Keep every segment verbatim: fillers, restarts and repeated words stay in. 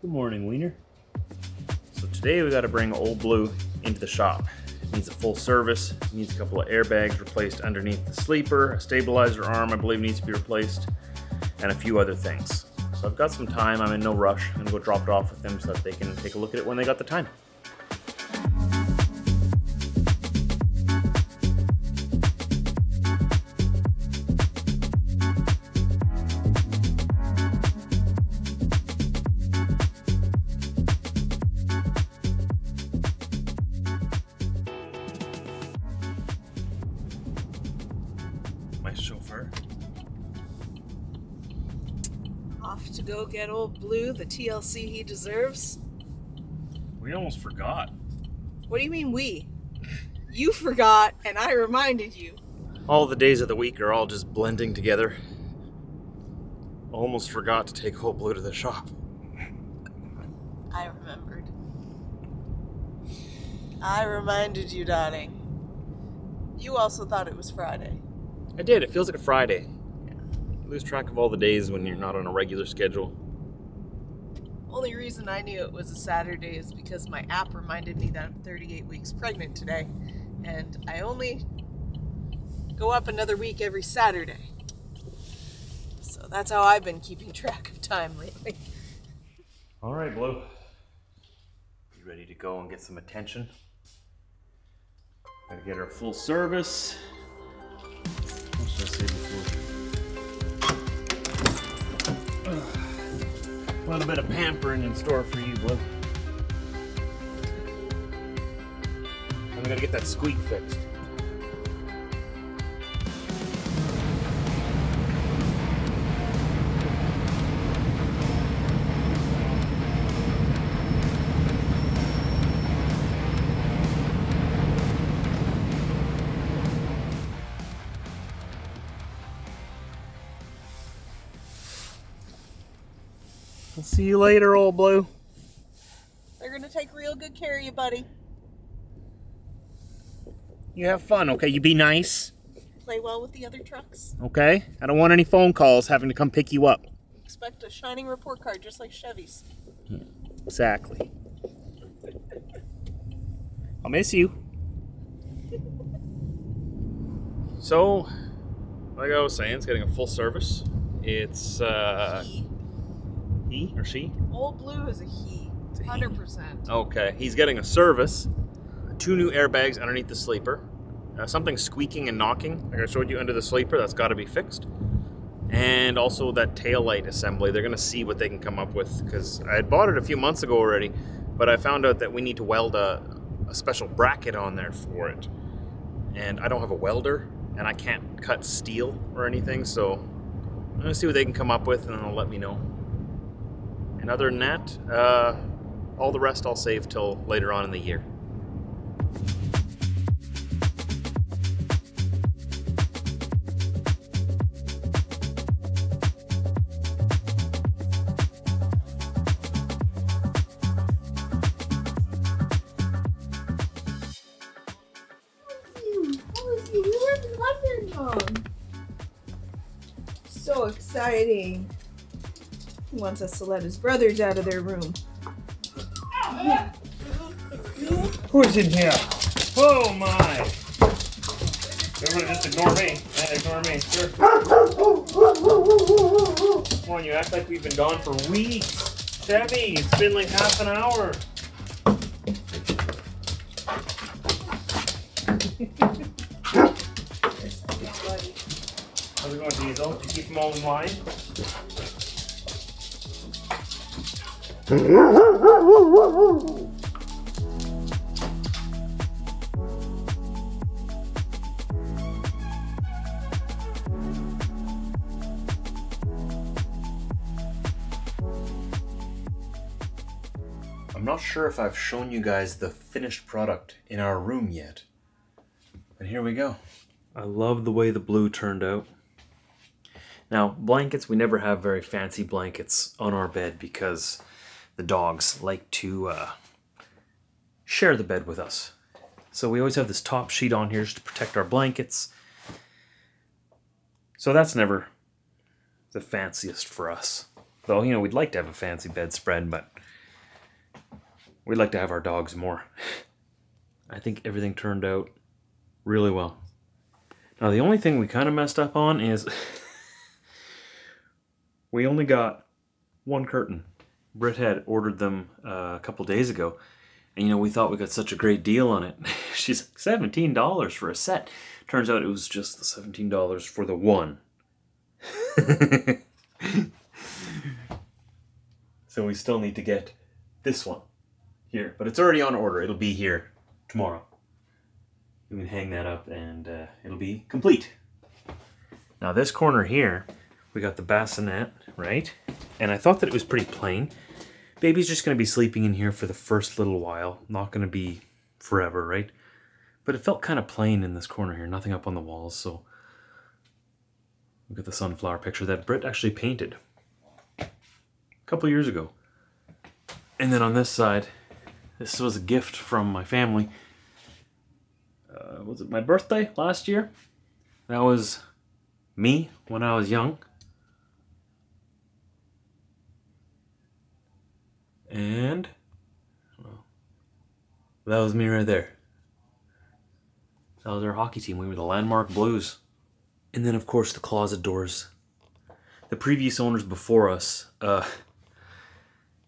Good morning, Wiener. So today we got to bring Old Blue into the shop. It needs a full service, it needs a couple of airbags replaced underneath the sleeper, a stabilizer arm I believe needs to be replaced, and a few other things. So I've got some time, I'm in no rush. I'm gonna go drop it off with them so that they can take a look at it when they got the time. My chauffeur. Off to go get Old Blue the T L C he deserves. We almost forgot. What do you mean we? You forgot and I reminded you. All the days of the week are all just blending together. Almost forgot to take Old Blue to the shop. I remembered. I reminded you, darling. You also thought it was Friday. I did. It feels like a Friday. You lose track of all the days when you're not on a regular schedule. Only reason I knew it was a Saturday is because my app reminded me that I'm thirty-eight weeks pregnant today, and I only go up another week every Saturday. So that's how I've been keeping track of time lately. All right, Blue. You ready to go and get some attention? Gotta get her full service. What should I say before? Uh, a little bit of pampering in store for you, Blue. I'm gonna get that squeak fixed. I'll see you later, Old Blue. They're gonna take real good care of you, buddy. You have fun, okay? You be nice. Play well with the other trucks. Okay? I don't want any phone calls having to come pick you up. Expect a shining report card just like Chevy's. Yeah, exactly. I'll miss you. So, like I was saying, it's getting a full service. It's, uh... He or she? Old Blue is a he. It's a one hundred percent. He. Okay. He's getting a service. Two new airbags underneath the sleeper. Uh, something squeaking and knocking, like I showed you under the sleeper, that's got to be fixed. And also that taillight assembly. They're going to see what they can come up with, because I had bought it a few months ago already, but I found out that we need to weld a, a special bracket on there for it. And I don't have a welder, and I can't cut steel or anything, so I'm going to see what they can come up with, and then they'll let me know. And other than that, uh, all the rest I'll save till later on in the year. How was you? How was you? You were in London, Mom. So exciting. He wants us to let his brothers out of their room. Who's in here? Oh my! Everyone just ignore me. Yeah, ignore me. Sure. Come on, you act like we've been gone for weeks. Chevy, it's been like half an hour. How's it going, Diesel? Did you keep them all in line? I'm not sure if I've shown you guys the finished product in our room yet, but here we go. I love the way the blue turned out. Now, blankets, we never have very fancy blankets on our bed because the dogs like to uh, share the bed with us. So we always have this top sheet on here just to protect our blankets. So that's never the fanciest for us. Though, you know, we'd like to have a fancy bedspread, but We like to have our dogs more. I think everything turned out really well. Now the only thing we kind of messed up on is we only got one curtain. Britt had ordered them uh, a couple days ago, and you know, we thought we got such a great deal on it. She's like, seventeen dollars for a set. Turns out it was just the seventeen dollars for the one. So we still need to get this one here, but it's already on order. It'll be here tomorrow. We can hang that up and uh, it'll be complete. Now this corner here, we got the bassinet, right? And I thought that it was pretty plain. Baby's just going to be sleeping in here for the first little while. Not going to be forever, right? But it felt kind of plain in this corner here. Nothing up on the walls, so... Look at the sunflower picture that Britt actually painted a couple years ago. And then on this side, this was a gift from my family. Uh, was it my birthday last year? That was me when I was young. And well, that was me right there. That was our hockey team. We were the Landmark Blues. And then of course the closet doors. The previous owners before us uh,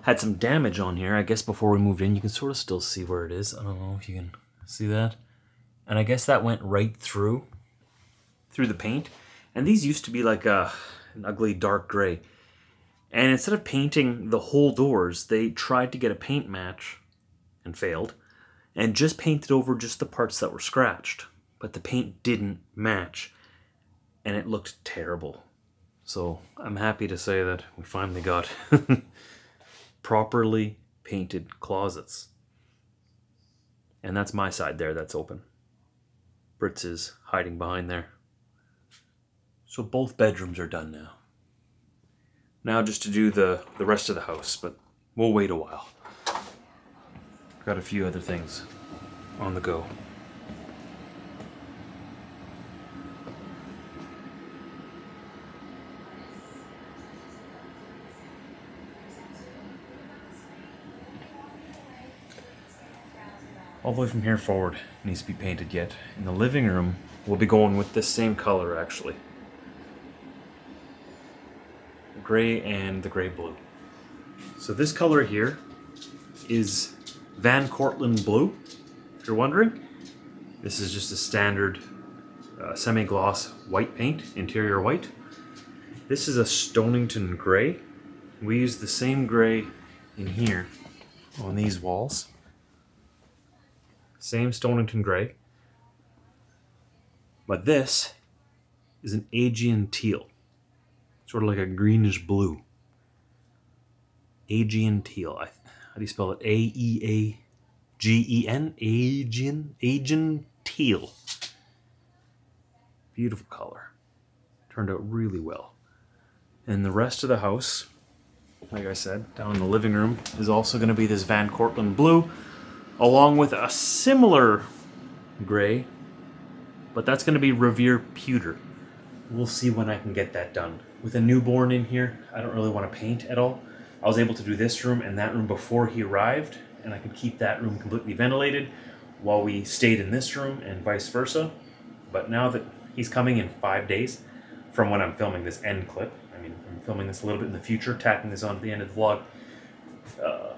had some damage on here, I guess, before we moved in. You can sort of still see where it is. I don't know if you can see that. And I guess that went right through, through the paint. And these used to be like a, an ugly dark gray. And instead of painting the whole doors, they tried to get a paint match and failed and just painted over just the parts that were scratched. But the paint didn't match and it looked terrible. So I'm happy to say that we finally got properly painted closets. And that's my side there that's open. Britt's is hiding behind there. So both bedrooms are done now. Now just to do the, the rest of the house, but we'll wait a while. Got a few other things on the go. All the way from here forward needs to be painted yet. In the living room, we'll be going with this same color actually. Gray and the gray blue. So this color here is Van Cortlandt Blue, if you're wondering. This is just a standard uh, semi-gloss white paint, interior white. This is a Stonington Gray. We use the same gray in here on these walls. Same Stonington Gray. But this is an Aegean Teal. Sort of like a greenish blue. Aegean Teal. I, how do you spell it? A E A G E N? Aegean? Aegean Teal. Beautiful color. Turned out really well. And the rest of the house, like I said, down in the living room, is also going to be this Van Cortlandt Blue, along with a similar gray, but that's going to be Revere Pewter. We'll see when I can get that done. With a newborn in here, I don't really want to paint at all. I was able to do this room and that room before he arrived, and I could keep that room completely ventilated while we stayed in this room and vice versa. But now that he's coming in five days from when I'm filming this end clip, I mean, I'm filming this a little bit in the future, tacking this on at the end of the vlog, uh,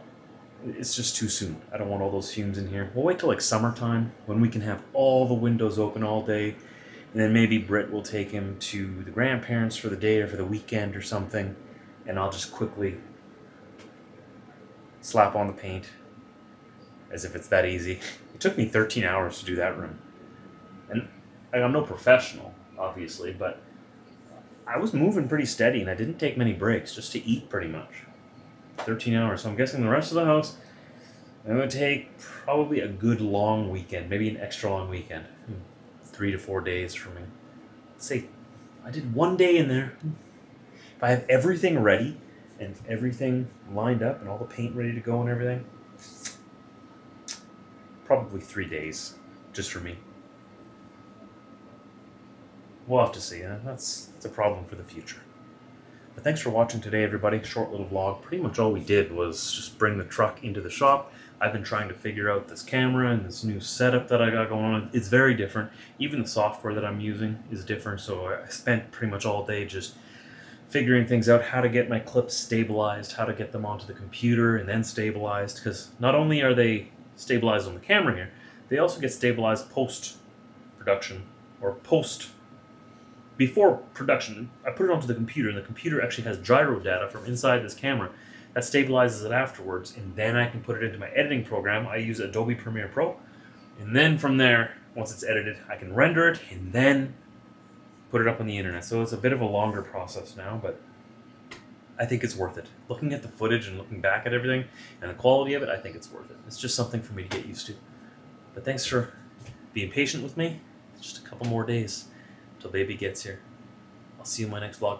it's just too soon. I don't want all those fumes in here. We'll wait till like summertime when we can have all the windows open all day. And then maybe Britt will take him to the grandparents for the day or for the weekend or something. And I'll just quickly slap on the paint as if it's that easy. It took me thirteen hours to do that room. And I'm no professional, obviously, but I was moving pretty steady and I didn't take many breaks, just to eat pretty much. thirteen hours. So I'm guessing the rest of the house, it would take probably a good long weekend, maybe an extra long weekend. Hmm. Three to four days for me. Let's say I did one day in there. If I have everything ready and everything lined up and all the paint ready to go and everything, probably three days just for me. We'll have to see. Huh? That's, that's a problem for the future. But thanks for watching today, everybody. Short little vlog. Pretty much all we did was just bring the truck into the shop. I've been trying to figure out this camera and this new setup that I got going on. It's very different. Even the software that I'm using is different, so I spent pretty much all day just figuring things out, how to get my clips stabilized, how to get them onto the computer and then stabilized, because not only are they stabilized on the camera here, they also get stabilized post-production, or post, before production. I put it onto the computer, and the computer actually has gyro data from inside this camera that stabilizes it afterwards, and then I can put it into my editing program. I use Adobe Premiere Pro, and then from there, once it's edited, I can render it and then put it up on the internet. So it's a bit of a longer process now, but I think it's worth it. Looking at the footage and looking back at everything and the quality of it, I think it's worth it. It's just something for me to get used to. But thanks for being patient with me. It's just a couple more days till baby gets here. I'll see you in my next vlog.